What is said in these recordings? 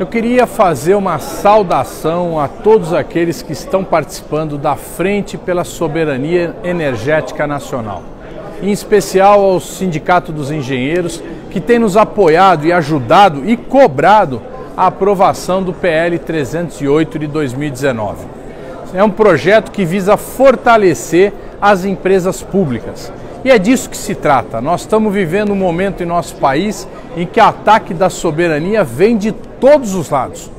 Eu queria fazer uma saudação a todos aqueles que estão participando da Frente pela Soberania Energética Nacional, em especial ao Sindicato dos Engenheiros, que tem nos apoiado e ajudado e cobrado a aprovação do PL 308 de 2019. É um projeto que visa fortalecer as empresas públicas. E é disso que se trata. Nós estamos vivendo um momento em nosso país em que o ataque da soberania vem de todos os lados.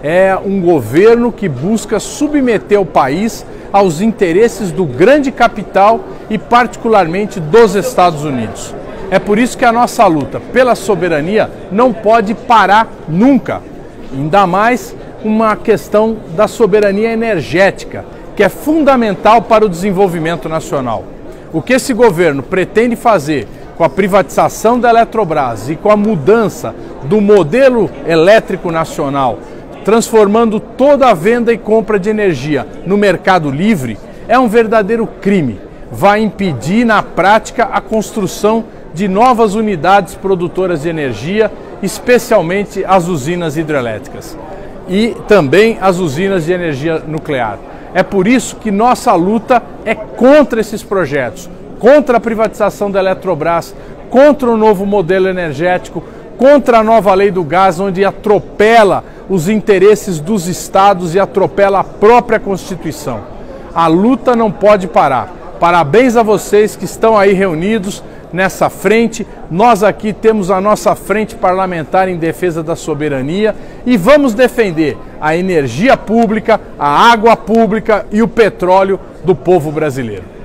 É um governo que busca submeter o país aos interesses do grande capital e particularmente dos Estados Unidos. É por isso que a nossa luta pela soberania não pode parar nunca. Ainda mais uma questão da soberania energética, que é fundamental para o desenvolvimento nacional. O que esse governo pretende fazer com a privatização da Eletrobras e com a mudança do modelo elétrico nacional, transformando toda a venda e compra de energia no mercado livre, é um verdadeiro crime. Vai impedir, na prática, a construção de novas unidades produtoras de energia, especialmente as usinas hidrelétricas e também as usinas de energia nuclear. É por isso que nossa luta é contra esses projetos, contra a privatização da Eletrobras, contra o novo modelo energético, contra a nova lei do gás, onde atropela os interesses dos estados e atropela a própria Constituição. A luta não pode parar. Parabéns a vocês que estão aí reunidos nessa frente. Nós aqui temos a nossa frente parlamentar em defesa da soberania e vamos defender a energia pública, a água pública e o petróleo do povo brasileiro.